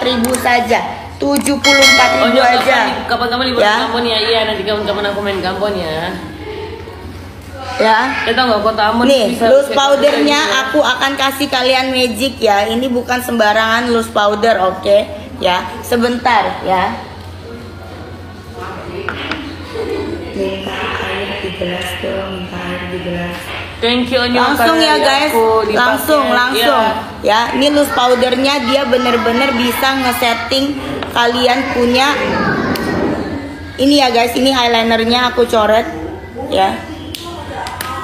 74.000 saja. 74.000 aja. Kapan-kapan libur ya? Kampung ya. Iya, nanti kapan-kapan aku main kampung ya. Ya, kita nggak kota amun nih. Loose powdernya aku akan kasih kalian magic ya. Ini bukan sembarangan loose powder, oke? Okay? Ya, sebentar ya. Minta air 3 dong, minta air 3. Thank you, langsung ya guys, langsung ya. Ini loose powdernya dia bener-bener bisa ngesetting kalian punya. Ini ya guys, ini eyelinernya aku coret ya.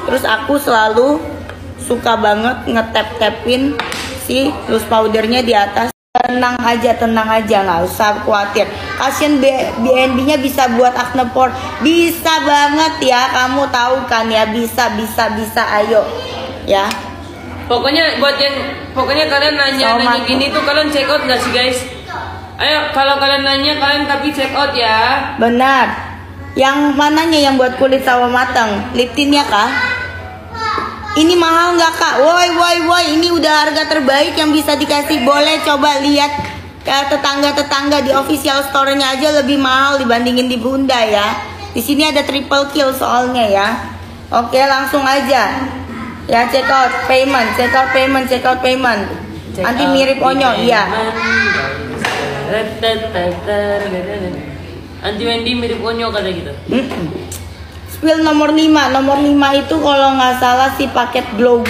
Terus aku selalu suka banget ngetap-tapin si loose powdernya di atas. Tenang aja, nggak usah khawatir. Kasian BNB-nya bisa buat acne pore, bisa banget ya. Kamu tahu kan ya, bisa ayo ya. Pokoknya buat yang kalian nanya gini tuh, kalian check out nggak sih guys? Ayo kalau kalian nanya kalian tapi check out ya. Benar. Yang mananya yang buat kulit sawo matang? Lip tintnya kah? Ini mahal nggak kak? Woi, ini udah harga terbaik yang bisa dikasih. Boleh coba lihat kayak tetangga-tetangga di official store-nya aja lebih mahal dibandingin di Bunda ya. Di sini ada triple kill soalnya ya. Oke, langsung aja. Ya, check out payment, check Nanti mirip Onyo, iya. Aunty Wendy mirip Onyo kata gitu. Spill nomor 5. Nomor 5 itu kalau nggak salah si paket glow.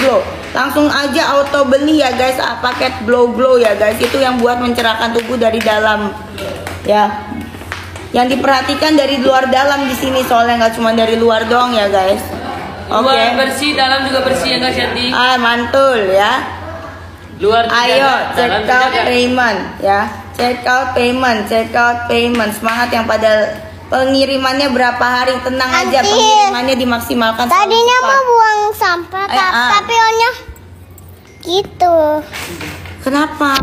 Langsung aja auto beli ya guys, paket glow ya guys. Itu yang buat mencerahkan tubuh dari dalam. Ya. Yang diperhatikan dari luar dalam di sini, soalnya nggak cuma dari luar doang ya guys. Oke. Okay. Bersih, dalam juga bersih ya guys Yanti. Ah, mantul ya. Luar ayo check out payment ya. Check out payment. Semangat yang pada pengirimannya berapa hari, tenang aja, pengirimannya dimaksimalkan. Tadinya mau buang sampah tapi Onyo gitu. Kenapa?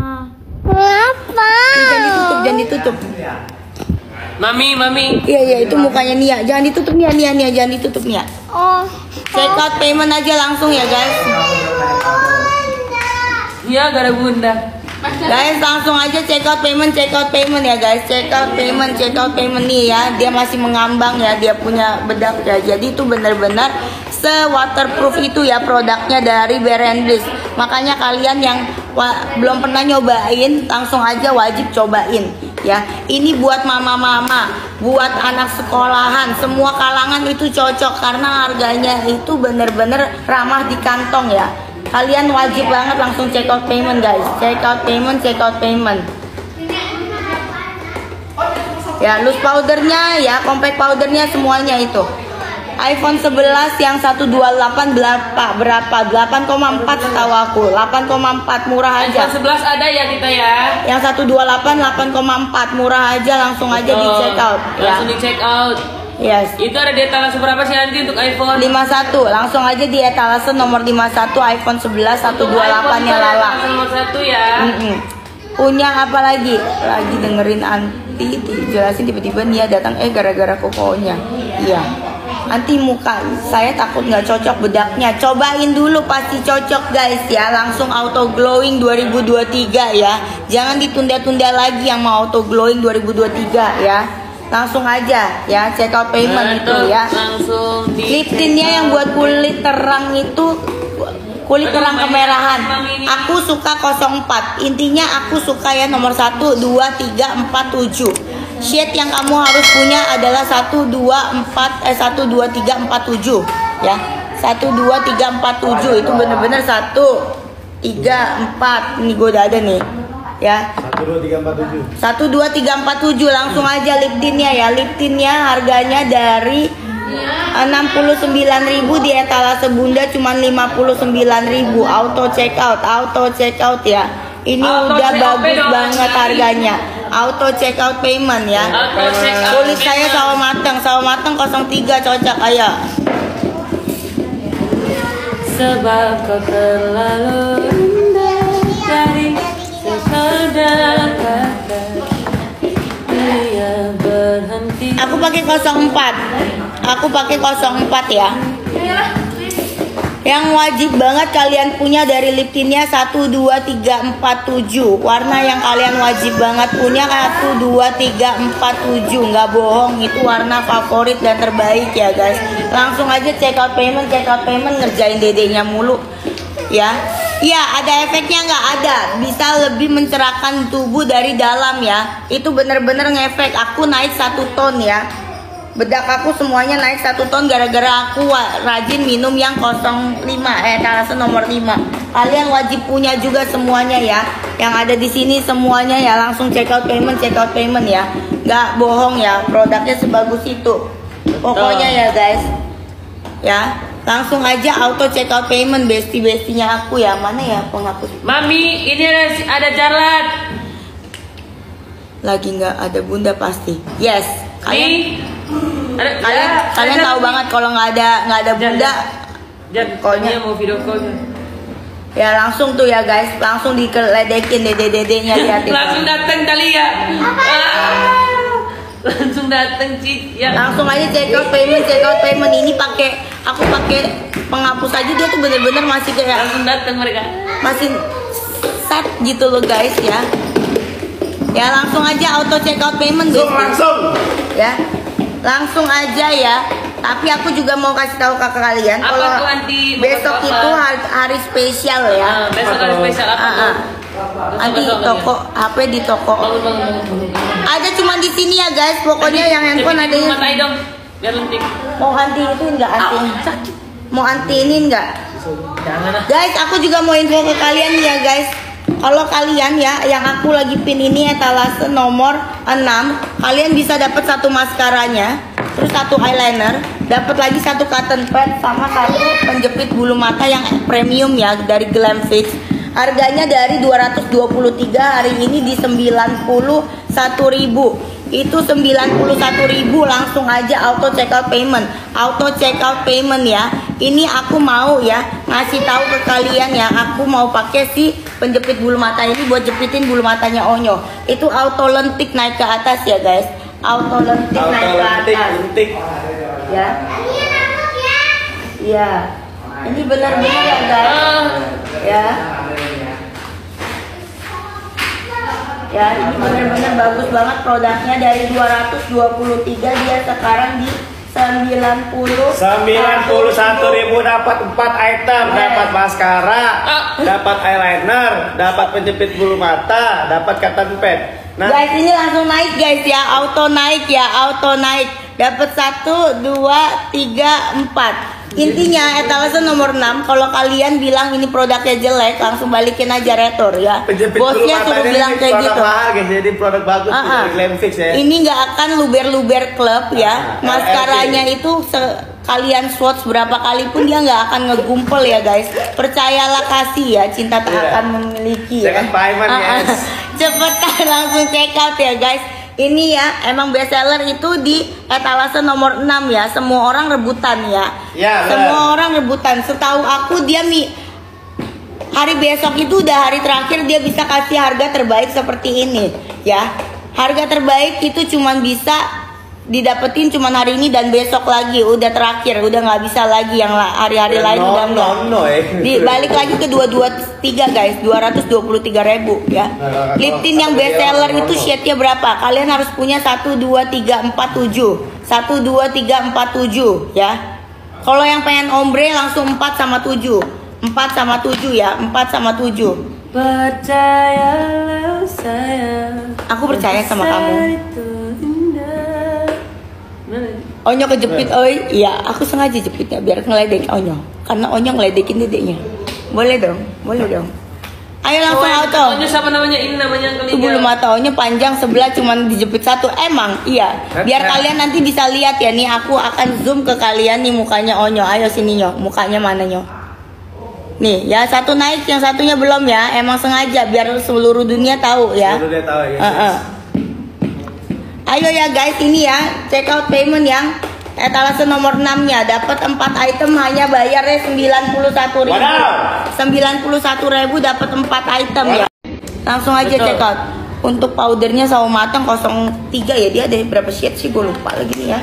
Jangan ditutup. Mami. Iya itu mukanya Nia. Jangan ditutup Nia, jangan ditutup Nia. Oh. Check out payment aja langsung ya guys. Iya gara Bunda. Guys, langsung aja check out payment ya guys. Check out payment nih ya. Dia masih mengambang ya, dia punya bedak ya. Jadi itu benar-benar se-waterproof itu ya produknya dari Berendris. Makanya kalian yang belum pernah nyobain, langsung aja wajib cobain ya. Ini buat mama-mama, buat anak sekolahan, semua kalangan itu cocok karena harganya itu benar-benar ramah di kantong ya. Kalian wajib banget langsung check out payment guys. Check out payment ya. Loose powdernya ya, compact powdernya semuanya itu. iPhone 11 yang 128 berapa? 8,4 setahu aku. 8,4 murah aja. iPhone 11 ada ya kita ya. Yang 128 8,4 murah aja, langsung aja di check out. Langsung di check out. Yes. Itu ada di etalase berapa sih nanti untuk iPhone? 51. Langsung aja di etalase nomor 51 iPhone 11 128 ya Lala. Nomor 1 ya. Punya apa lagi? Lagi dengerin Anti dijelasin tiba-tiba Nia datang gara-gara kokonya. Iya. Anti muka saya takut nggak cocok bedaknya. Cobain dulu pasti cocok guys ya. Langsung auto glowing 2023 ya. Jangan ditunda-tunda lagi yang mau auto glowing 2023 ya. Langsung aja ya, check out payment itu ya. Langsung di lip tintnya yang buat kulit terang itu, kulit terang kemerahan. Aku suka 04. Intinya aku suka ya nomor 1, 2, 3, 4, 7. Shade yang kamu harus punya adalah 1, 2, 3, 4, 7 ya. 1, 2, 3, 4, 7 itu bener-bener 1, 3, 4. Nih gue udah ada nih ya. 1, 2, 3, 4, 7 langsung aja lip tintnya ya. Lip tintnya harganya dari 69.000 di etalase Bunda cuman 59.000. Auto check out ya. Ini auto udah bagus banget harganya. Auto check out payment ya. Kulit saya sawo mateng 03 cocok ayo. Sebab kau terlalu indah dari aku pakai 04 ya. Yang wajib banget kalian punya dari lip tintnya 1, 2, 3, 4, 7. Warna yang kalian wajib banget punya 1, 2, 3, 4, 7. Nggak bohong, itu warna favorit dan terbaik ya guys. Langsung aja check out payment, ngerjain dedenya mulu ya. Iya, ada efeknya nggak? Ada, bisa lebih mencerahkan tubuh dari dalam ya. Itu bener-bener ngefek. Aku naik 1 ton ya, bedak aku semuanya naik 1 ton gara-gara aku rajin minum yang 05 etalase nomor 5. Kalian wajib punya juga semuanya ya, yang ada di sini semuanya ya. Langsung check out payment ya, nggak bohong ya, produknya sebagus itu pokoknya ya guys ya. Langsung aja auto check out payment, besti-bestinya aku ya. Mana ya penghapus mami, ini ada Jarlat lagi nggak? Ada bunda pasti. Yes, kalian tahu banget kalau nggak ada bunda callnya mau video call ya. Langsung tuh ya guys, langsung dikeledekin dede-dedenya liatin. Langsung dateng kali ya, langsung dateng Cik ya. Langsung aja check out payment. Ini aku pakai penghapus aja, dia tuh bener-bener masih kayak langsung dateng mereka, masih set gitu loh guys ya. Ya langsung aja auto check out payment guys. Langsung aja ya. Tapi aku juga mau kasih tahu ke kalian kalau besok itu hari spesial ya. Besok hari spesial apa? Nanti toko HP di toko. Ada cuma di sini ya guys. Pokoknya yang handphone ada yang. Mau antiin nggak? Mau antiin nggak? Guys, aku juga mau info ke kalian ya guys. Kalau kalian ya, yang aku lagi pin ini etalase nomor 6, kalian bisa dapat 1 maskaranya, terus 1 eyeliner, dapat lagi 1 cotton pad sama 1 penjepit bulu mata yang premium ya dari Glam Fix. Harganya dari 223 hari ini di 91.000. Itu 91.000. Langsung aja auto check out payment ya. Ini aku mau ya ngasih tahu ke kalian ya, aku mau pakai si penjepit bulu mata ini buat jepitin bulu matanya Onyo. Itu auto lentik naik ke atas ya guys, auto lentik naik ke atas ya. Iya, ini benar-benar ya guys ya. Ya, ini benar-benar bagus banget produknya. Dari 223 dia sekarang di 91.000. Dapat 4 item, dapat maskara, dapat eyeliner, dapat penjepit bulu mata, dapat cotton pad. Nah, guys, ini langsung naik guys ya, auto naik. Dapat 1, 2, 3, 4. Intinya etalase nomor 6, kalau kalian bilang ini produknya jelek, langsung balikin aja retur ya. Bosnya suruh bilang kayak gitu. Jadi produk bagus dari Glam Fix ya. Ini nggak akan luber-luber klub ya. Maskaranya itu kalian swatch berapa kali pun dia nggak akan ngegumpel ya guys. Percayalah, kasih ya, cinta tak akan memiliki. Jangan paiman ya. Cepetan langsung check out ya guys. Ini ya, emang bestseller itu di etalase nomor 6 ya. Semua orang rebutan ya. Setahu aku dia hari besok itu udah hari terakhir dia bisa kasih harga terbaik seperti ini ya. Harga terbaik itu cuman bisa didapetin cuman hari ini dan besok lagi. Udah terakhir, udah nggak bisa lagi yang hari-hari lain. Udah balik lagi ke 223 guys, 223.000 ya. Lip tint yang bestseller itu shade-nya berapa? Kalian harus punya 1, 2, 3, 4, 7. 1, 2, 3, 4, 7 ya. Kalau yang pengen ombre langsung 4 sama 7. 4 sama 7 ya, 4 sama 7. Percayalah sayang, aku percaya sama kamu. Onyo kejepit, oi. Iya, aku sengaja jepitnya biar ngeledek Onyo. Karena Onyo ngeledekin dedeknya. Boleh dong. Ayo langsung auto. Onyo siapa namanya? Ini namanya yang ketiga. Bulu mata Onyo panjang sebelah cuman dijepit 1. Emang iya. Biar kalian nanti bisa lihat ya, nih aku akan zoom ke kalian nih mukanya Onyo. Ayo sini Nyo, mukanya mana Nyo? Nih, ya satu naik, yang satunya belum ya. Emang sengaja biar seluruh dunia tahu ya. Seluruh dunia tahu ya. Ayo ya guys, ini ya check out payment yang etalase nomor 6 nya dapat 4 item hanya bayarnya 91.000. 91.000 dapat 4 item ya. Langsung aja check out. Untuk powdernya sawo matang 03 ya, dia ada berapa shade sih gue lupa lagi nih ya.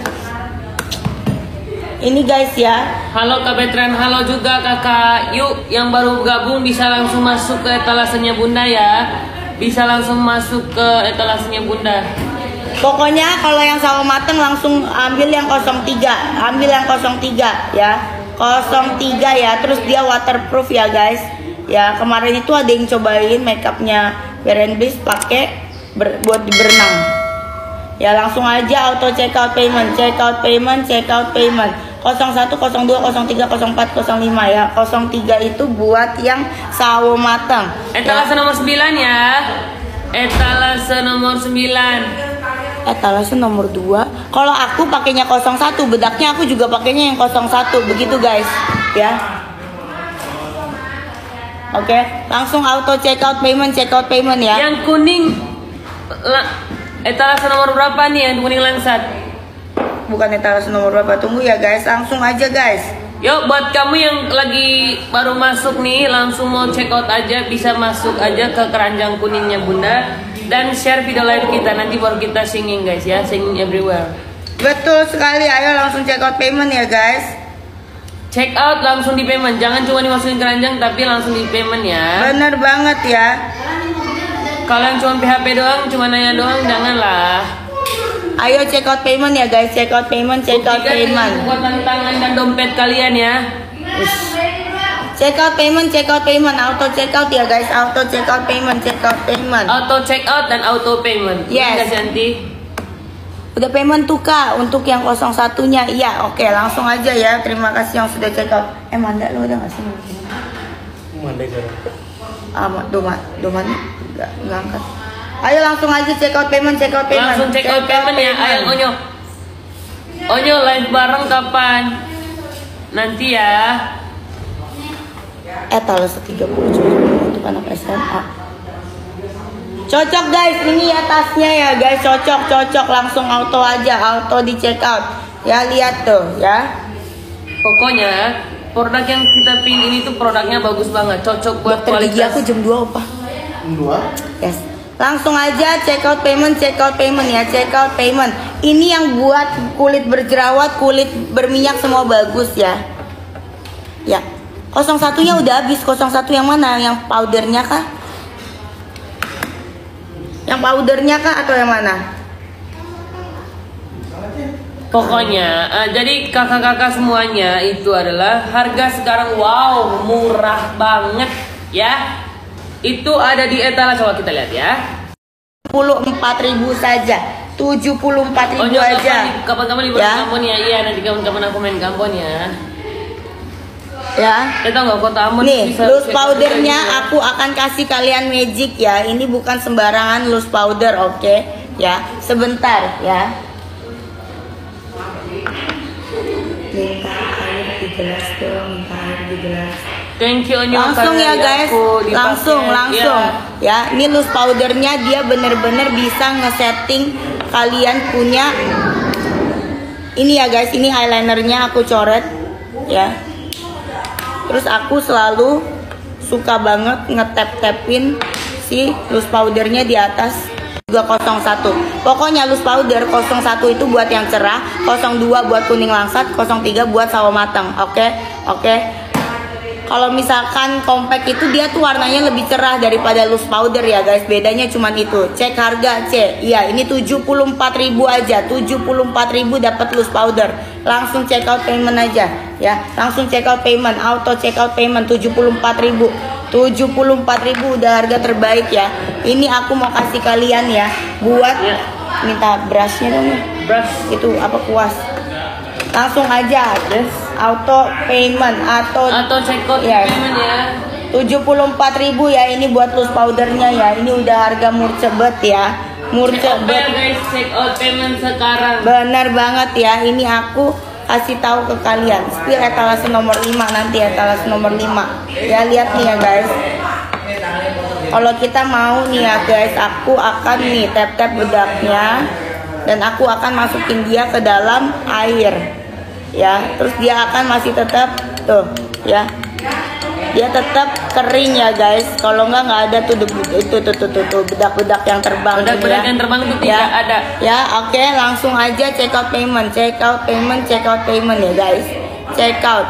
ini guys ya. Halo Kak Betran, halo juga kakak. Yuk yang baru gabung bisa langsung masuk ke etalasenya Bunda ya. Bisa langsung masuk ke etalasenya Bunda. Pokoknya kalau yang sawo mateng langsung ambil yang 03. Ambil yang 03 ya. 03 ya, terus dia waterproof ya guys. Ya, kemarin itu ada yang cobain makeupnya Beren Bliss pakai buat berenang. Ya langsung aja auto check out payment, check out payment, check out payment. 01, 02, 03, 04, 05 ya. 03 itu buat yang sawo matang. Etalase nomor 9 ya. Etalase nomor 9. Etalase nomor 2. Kalau aku pakainya 01, bedaknya aku juga pakainya yang 01, begitu guys ya. Oke, langsung auto check out payment ya. Yang kuning etalase nomor berapa nih yang kuning langsat? Bukan etalase nomor berapa, tunggu ya guys, langsung aja guys. Yuk buat kamu yang lagi baru masuk nih, langsung mau check out aja, bisa masuk aja ke keranjang kuningnya Bunda. Dan share video live kita, nanti baru kita singing guys ya, singing everywhere. Betul sekali, ayo langsung check out payment ya guys. Check out langsung di payment, jangan cuma dimasukin keranjang tapi langsung di payment ya. Bener banget ya. Kalian cuma PHP doang, cuma nanya doang, janganlah. Ayo check out payment ya guys, check out payment, check out payment. Buat tangan dan dompet kalian ya. Check out payment, auto check out ya guys, auto check out payment, check out payment. Auto check out dan auto payment. Yes. Nanti. Udah payment tuh Kak, untuk yang 01-nya. Iya, oke, langsung aja ya. Terima kasih yang sudah check out. Manda lu udah nggak sih? Manda aja. Domat nggak angkat. Ayo langsung aja check out payment. Langsung check out payment ya. Ayo Onyo. Onyo live bareng kapan? Nanti ya. Etalase 30 untuk anak SMA. Cocok guys, ini ya tasnya ya guys, cocok langsung auto aja, auto di check out. Ya lihat tuh ya. Pokoknya produk yang kita pilih ini tuh produknya bagus banget, cocok buat kualitas. Dokter gigi aku jam 2 apa? Jam 2? Yes. Langsung aja check out payment ya, check out payment. Ini yang buat kulit berjerawat, kulit berminyak semua bagus ya. Ya. 01-nya udah habis, 01 yang mana? Yang powdernya kah? Yang powdernya kah atau yang mana? Pokoknya, jadi kakak-kakak semuanya itu adalah harga sekarang wow murah banget ya. Itu ada di etalase, coba kita lihat ya. 74.000 saja, 74.000 aja. Kapan-kapan liburan ya? Kampung ya, iya nanti kapan-kapan aku main kampung ya. Ya, kita nggak kota amun. Nih, loose powdernya aku akan kasih kalian magic ya. Ini bukan sembarangan loose powder, oke? Ya, sebentar ya. Thank you Onyo. Langsung ya guys, langsung ya. Ini loose powdernya dia bener-bener bisa ngesetting kalian punya. Ini ya guys, ini eyelinernya aku coret ya. Terus aku selalu suka banget ngetap-tapin si loose powdernya di atas. 201. Pokoknya loose powder 01 itu buat yang cerah, 02 buat kuning langsat, 03 buat sawo matang. Oke. Kalau misalkan compact itu dia tuh warnanya lebih cerah daripada loose powder ya guys. Bedanya cuman itu. Cek harga, C. Iya, ini 74.000 aja. 74.000 dapat loose powder. Langsung check out payment aja ya. Langsung check out payment, auto check out payment 74.000. 74.000 udah harga terbaik ya. Ini aku mau kasih kalian ya, buat ya. Minta brushnya dong ya. Brush itu apa kuas? Langsung aja, yes. Auto payment atau check out yes. Payment ya. 74.000 ya, ini buat loose powdernya ya. Ini udah harga murcebet ya. Murcebet guys, check out payment sekarang. Benar banget ya, ini aku kasih tahu ke kalian. Spill etalase nomor 5 nanti, etalase nomor 5. Ya lihat nih ya guys. Kalau kita mau nih ya guys, aku akan nih tap-tap bedaknya dan aku akan masukin dia ke dalam air. Ya, terus dia akan masih tetap tuh, ya. dia tetap kering ya guys. Kalau nggak ada tuh itu bedak-bedak yang terbang. Bedak-bedak yang terbang itu tidak ada. Ya oke, langsung aja check out payment ya guys. Check out.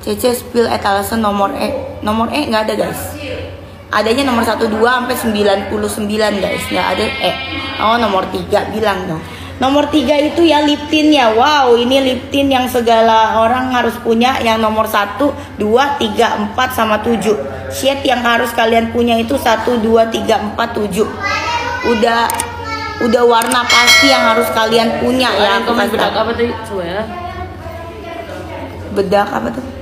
Cece spill etalase nomor E. Nomor E nggak ada guys. Adanya nomor 12 sampai 99 guys. Nggak ada E. Oh nomor 3 bilang dong. Nomor 3 itu ya lip tint ya. Wow, ini lip tint yang segala orang harus punya. Yang nomor 1, 2, 3, 4, sama 7. Shade yang harus kalian punya itu 1, 2, 3, 4, 7. Udah warna pasti yang harus kalian punya ya. Bedak apa tuh? Bedak apa tuh?